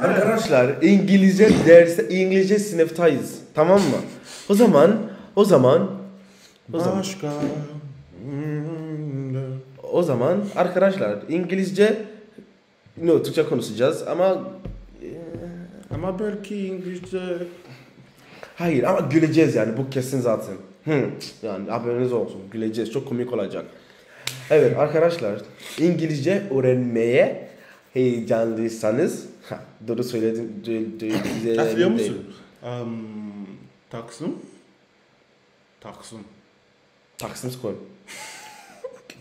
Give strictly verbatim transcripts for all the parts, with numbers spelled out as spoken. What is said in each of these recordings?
Arkadaşlar İngilizce dersi, İngilizce sınıftayız. Tamam mı? O zaman, o zaman, o zaman. Başka. O zaman arkadaşlar İngilizce, no, Türkçe konuşacağız ama ama belki İngilizce. Hayır ama güleceğiz yani, bu kesin zaten. Hı. Yani haberiniz olsun, güleceğiz, çok komik olacak. Evet arkadaşlar, İngilizce öğrenmeye heyecanlıysanız, ha, doğru söyledim. Hatırlıyor musun? Um, Taksim. Taksim. Taksim Square.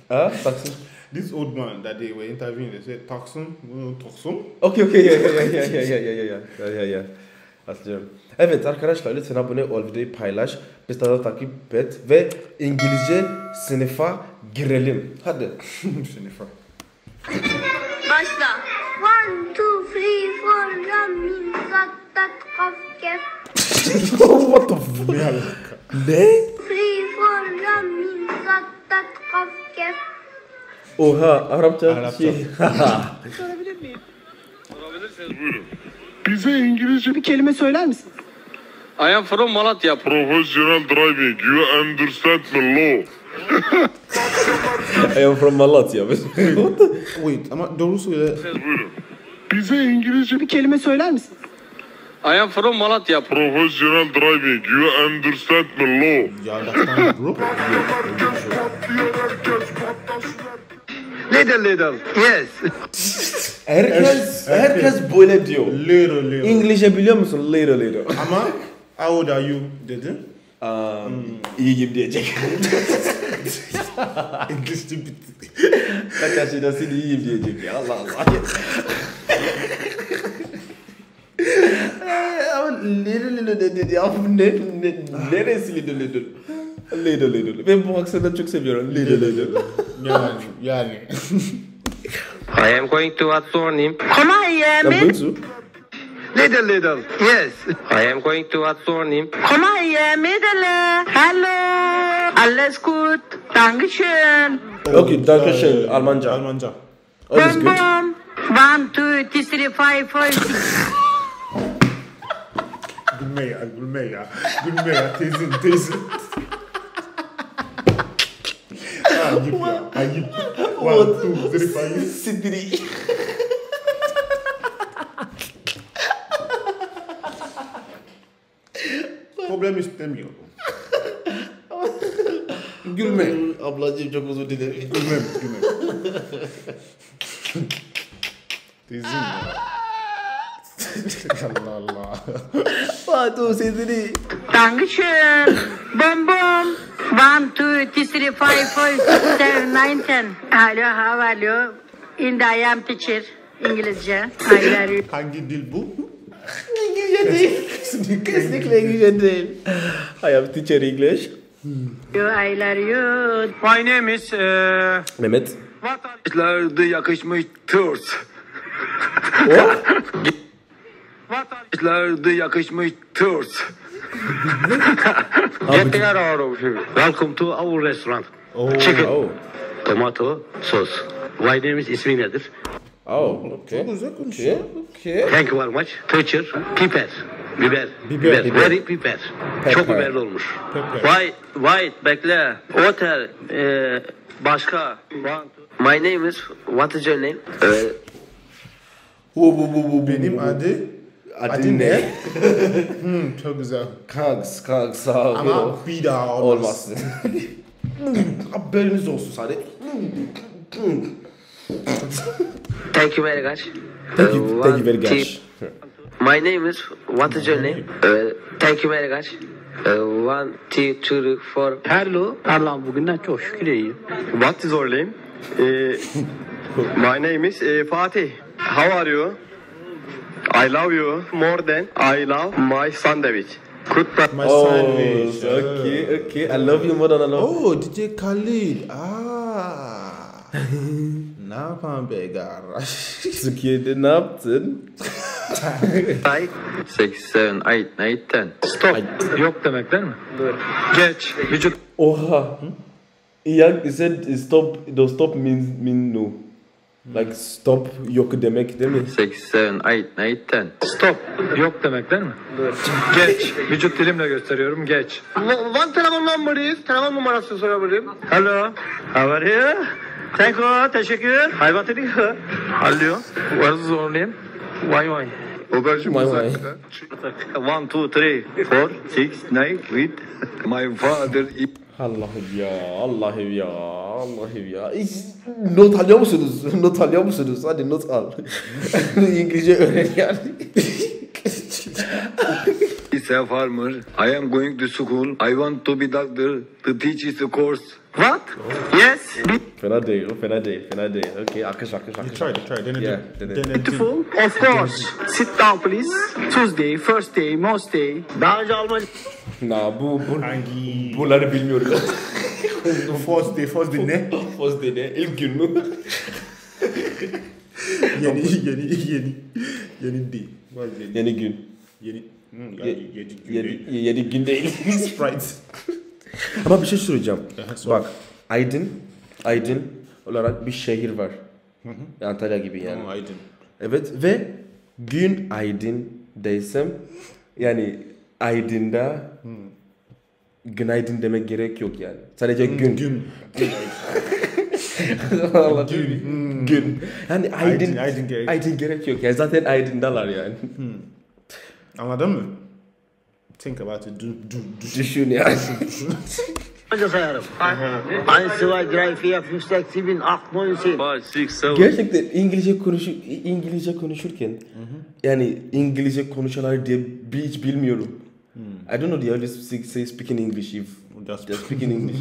Ah, Taksim. This old man that they were interviewing, they said Taksim, Taksim. Okay, okay, yeah, yeah, yeah, yeah, yeah, yeah, yeah, yeah, yeah, yeah. Hatırlıyorum. Evet arkadaşlar, lütfen abone ol, videoyu paylaş, bizleri takip et ve İngilizce sınıfa girelim. Hadi. Sınıfa. Başla. One, two, three, four, ramin, zat, tat, kaf, kef. What the fuck? Ne? Three, four, ramin, zat, tat, kaf, kef. Oha, Arapça bir şey. Sorabilir miyim? Sorabilirsiniz, buyurun. Bize İngilizce bir kelime söyler misin? I am from Malatya. Professional driving, you understand me law. I am from Malatya. What the? Wait, ama doğru söyle. Buyurun. Bize İngilizce bir kelime söyler misin? I am from Malatya. Professional driving, you understand me law. Ya dakika bro. Little little. Yes. Herkes, herkes böyle diyor. Little little. İngilizce biliyor musun? Little little. Ama how old are you dedi. Um, hmm. İyiyim diyecek. İngilizce bitti. Kaç yaşında seni iyiyim diyecek ya. Allah Allah. Ama little little dedi ya. Ne, ne, neresi little little? Little little. Ben bu aksanı çok seviyorum. Little little. Yani, yani. I am going to what's your name? Come on, yeah, little, little. Yes. I am going to what's your name? Come on, yeah, middle. Hello. Alles gut. Dankeschön. Okay, Dankeschön. Almanca. Almanca. Alles gut. One, two, three, five, four, six. Gülme ya, gülme ya. Gülme ya, teyzin, teyzin. Ayıp ya, ayıp. One, two, three, five, six. Problem istemiyorum. Gülme. Ablacığım çok uzun dilerim. Gülmem, gülmem. Teyzim ya. Allah Allah. Fatu sesini. Dankeschön. Bom bom. One, two, three, five, four, six, seven, nine, ten. Alo, how are you? In the I am teacher. İngilizce. Hangi dil bu? İngilizce değil. Kesinlikle İngilizce değil. I am teacher English. You, I love you. My name is... Uh... Mehmet. Vatandaşlarda yakışmış Türk. O? Vatandaşlarda yakışmış Türk. Welcome to our restaurant. Oh, chicken, oh. Tomato, sauce. My name is ismi nedir? Oh, okay. Çok güzel konuşuyor. Okay. Thank you very much. Teacher, piper, biber, biber, biber. Very piper. Pepper. Çok biberli olmuş. Why, why, bekle. Otel, e, başka. My name is, what is your name? Benim adı. Adın ne? Hmm, çok güzel. Kanks, kanks, sağ ol. Ama bir daha olmaz. Haberiniz olsun sadece. Thank you very much. Thank you, thank you very much. My name is, what is your name? Uh, thank you very much. Uh, one, two, three, four. Hello. Allah'ım bugünden çok şükür iyiyim. What is your name? Uh, my name is uh, Fatih. How are you? I love you more than I love my sandwich. Goodbye. My oh, sandwich. Okay, okay. I love you more than I love. Oh, D J Khalid. Ah. Ne yapan begar? Türkiye'de ne yaptın? sekiz, yedi, sekiz, sekiz, sekiz, sekiz, sekiz, stop. Yok demek değil mi? Doğru. Geç. Vücut. Oha. Iyak said stop. The stop means mean no. Like stop yok demek değil mi? sekiz, yedi, sekiz, on. Stop yok demek değil mi? Geç. Vücut dilimle gösteriyorum. Geç. One telefon numarası. Telefon numarası sorabilirim. Hello. How are you? Thank you. Teşekkür. Hayvan dedi. Alo. What's your name? Why why? Oberci mazak. one, two, three, four, six, nine, with my father. Allah'ım ya, Allah'ım ya, Allah'ım ya. Hiç not alıyor musunuz? Not alıyor musunuz? Hadi not al. İngilizce öğren yani. It's a farmer. I am going to school. I want to be doctor. The teacher the course. What? Yes. Fena değil, o fena değil, fena değil. Okay, akış, akış, akış. You try, try, dene, dene. Beautiful, of course. Sit down, please. Tuesday, first day, most day. Daha önce Alman... Na bu, bu, hangi... Bunları bilmiyorum. First day, first day ne? First day ne? İlk gün mü? Yeni, yeni, yeni. Yeni değil. Yeni gün. Yeni... Yeni gün değil. Sprite. Ama bir şey söyleyeceğim. Bak, Aydın, Aydın olarak bir şehir var. Hı hı. Antalya gibi yani. Ama Aydın. Evet ve gün Aydın deysem, yani Aydın'da hmm. günaydın demek gerek yok yani. Sadece hmm, gün. Gün. Allah gün. Hmm. Gün. Yani Aydın, Aydın, Aydın, gerek. Aydın gerek yok. Yani zaten Aydın'dalar yani. Hmm. Anladın mı? Think about it. Düşün yani. Önce sayarım. Gerçekten İngilizce konuşur, İngilizce konuşurken Hı-hı. yani İngilizce konuşanlar diye hiç bilmiyorum. Hı. I don't know the others say speaking English if just speaking English.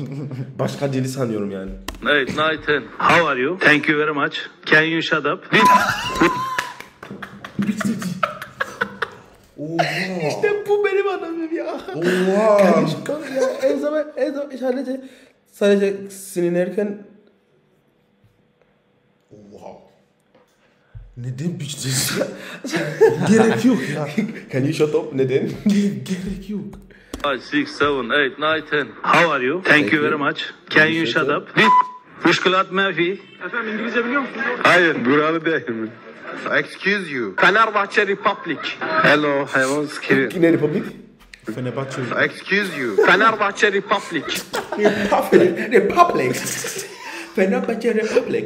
Başka dili sanıyorum yani. Evet, Nathan. How are you? Thank you very much. Can you shut up? Oha. İşte bu benim adamım ya. Oha. Karışkan ya. En zaman, en zaman sadece, sadece sinirlenirken. Oha. Neden biçtiz? Gerek yok ya. Can you shut up? Neden? Gerek yok. five, six, seven, eight, nine, ten. How are you? Thank you very much. Can you shut up? Müşkülat mefi. Efendim İngilizce biliyor musunuz? Hayır, buralı değilim. Excuse you. Fenerbahçe Republic. Hello, hayvan sikeri. Ne Republic? Fenerbahçe. Excuse you. Fenerbahçe Republic. Republic. Republic. Fenerbahçe Republic.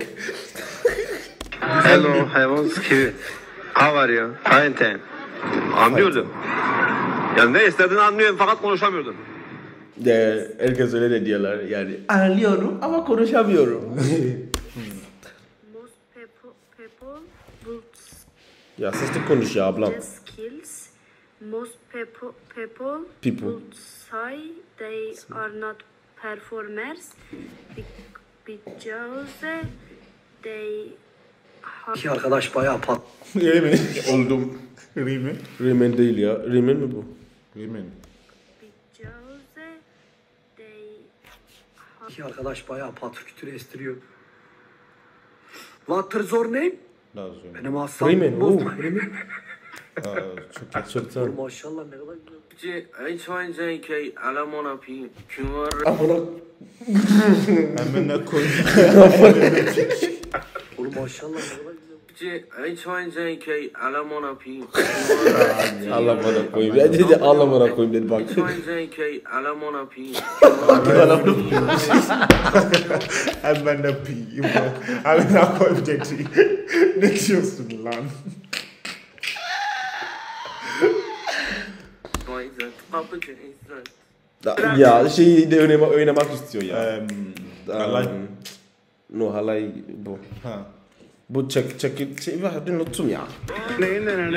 Hello, hayvan sikeri. How are you? Fine, ten. Anlıyordum. Yani ne istediğini anlıyorum fakat konuşamıyordum. Ya, herkes öyle de diyorlar yani. Anlıyorum ama konuşamıyorum. Ya sesli konuş ya ablam. Skills, most people, people, people would say they are not performers because they have... Arkadaş bayağı pat... Riemen oldum. Riemen? Riemen değil ya. Riemen mi bu? Riemen. Because they... Arkadaş bayağı patır kütür estiriyor. Water zor ne? Benim aslan bozma. Çok çırtın. Maşallah ne kadar güzel. Hemen ne koyun. Oğlum maşallah ne kadar güzel. Alamana koyun. Ben dedi alamana koyun dedi bak. Hemen ne piyim. Alamana koyun dedi. Ne diyorsun lan? Ya şeyi de oynama, oynamak istiyor ya. Halay. No halay bu. Ha. Bu çek çek şey var dün unuttum ya. Ne ne ne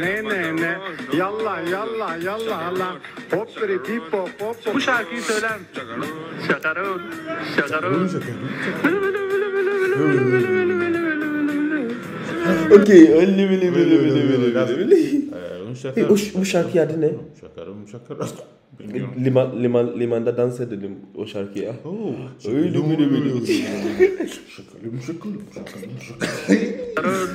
ne ne ne yalla yalla yalla Allah popri pipo popo. Bu şarkıyı söyler misin? Şakarun şakarun. Okey öyle böyle böyle böyle böyle. Bu şarkı adı ne? Şakarun şakarun. Liman liman limanda dans edelim o şarkıya. Oo. Öyle böyle böyle. Şakalım şakalım şakalım şakalım.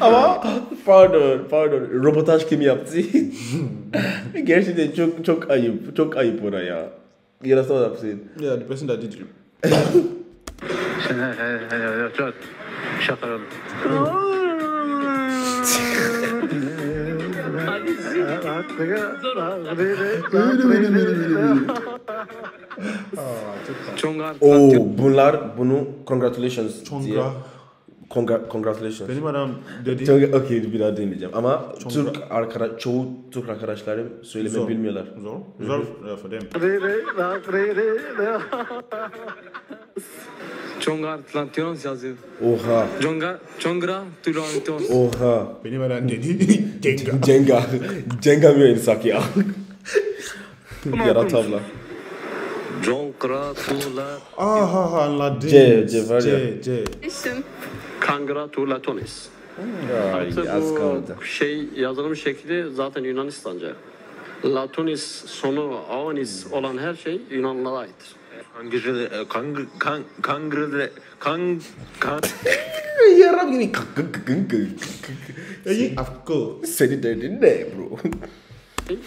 Ama pardon pardon. Robotaj kim yaptı? Gerçekten çok çok ayıp. Çok ayıp ona ya. You understand what I'm saying? Yeah, the person that did you. Oh, bunlar bunu congratulations diye. Congra congratulations. Benim adam dedi. Çok okey, bir daha deneyeceğim. Ama Çongra. Türk arkadaş, çoğu Türk arkadaşlarım söyleme zor. Bilmiyorlar. Zor. Zor. For them. Çongra Atlantios yazıyor. Oha. Çongra Çongra Atlantios. Oha. Benim adam dedi. Cenga. Cenga. Cenga bir insak ya. Yara tabla. Congratulations. Aha anladım. C C var ya. C C. İsim. Congratulations. Hatta bu şey yazılım şekli zaten Yunanistanca. Latonis sonu aonis olan her şey Yunanlara aittir. Kangre kangre kangre kang kang. Ya Rabbi ne? Afko. Seni derdin ne bro?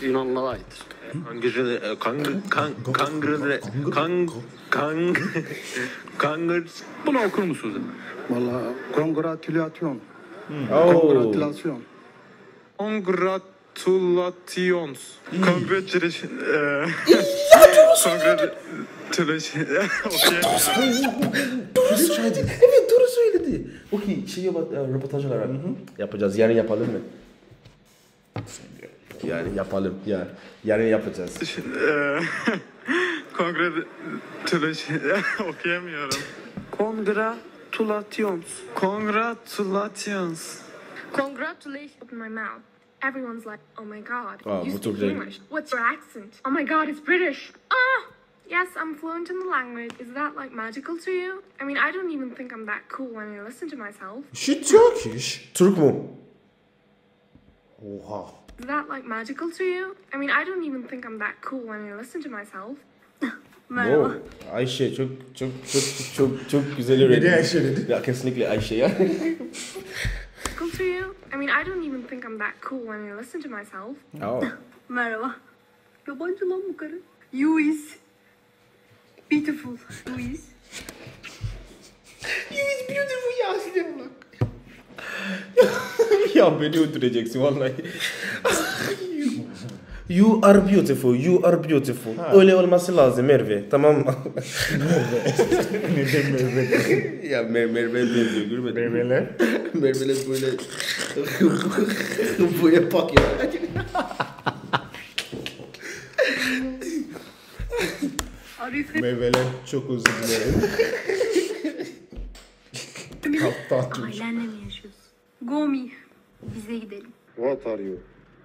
Yunanlara aittir. Kangre kangre kangre kang kang kangre. Bunu okur musunuz? Vallahi congratulations. Hmm. Oh. Congratulations. Congratulations. Congratulations. Congratulations. Okay. Doğru söyledi. Evet doğru söyledi. Okay, şey röportaj olarak yapacağız. Yarın yapalım mı? Yarın yapalım. Yarın. Yarın yapacağız. Congratulations. Okuyamıyorum. Congra Congratulations. Congratulations. Congratulations. Open my mouth. Everyone's like, oh my god. Oh, you speak English. What's your accent? Oh my god, it's British. Ah, yes, I'm fluent in the language. Is that like magical to you? I mean, I don't even think I'm that cool when I listen to myself. She's Turkish. Türk mü? Oha. Is that like magical to you? I mean, I don't even think I'm that cool when I listen to myself. Merhaba. Wow. Ayşe çok çok çok çok çok güzel öğrendi. Ne Ayşe dedi? Ya kesinlikle Ayşe ya. Cool to you? I mean, I don't even think I'm that cool when I listen to myself. Oh. Merhaba. Yabancı lan bu karı. You is beautiful. You is. You is beautiful ya size bak. Ya beni öldüreceksin vallahi. You are beautiful, you are beautiful. Ha. Öyle olması lazım Merve, tamam mı? Merve. Neden Merve? Ya Mer Merve benziyor, görmedin mi? Merve'ler? Merve'ler böyle... böyle bak ya. Merve'ler çok uzun dilerim. Hatta atmış. Ailenle mi yaşıyorsun? Gomi, bize gidelim. What are you?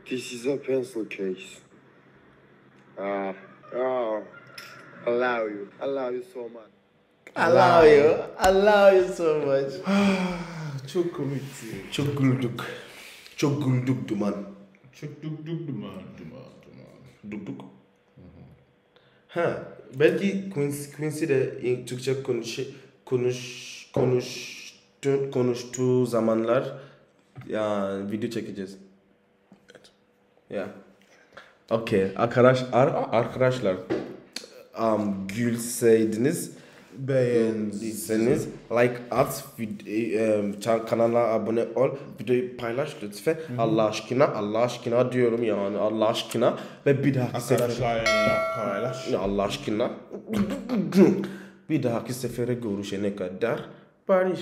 This is a pencil case. Ah, oh, allow you, allow you so much. Allow you, allow you so much. Çok komik. Çok güldük. Çok güldük duman. Çok güldük duman, duman, duman. Güldük. Ha, belki Quincy de Türkçe konuş, konuş, konuştu, konuştuğu zamanlar ya video çekeceğiz. Yeah. Okay. Arkadaş, ar, arkadaşlar um, gülseydiniz, beğendiyseniz like at, um, kanala abone ol, videoyu paylaş lütfen. Hmm. Allah aşkına, Allah aşkına diyorum yani, Allah aşkına ve bir dahaki sefere paylaş. Allah aşkına. Bir dahaki sefere görüşene kadar barış.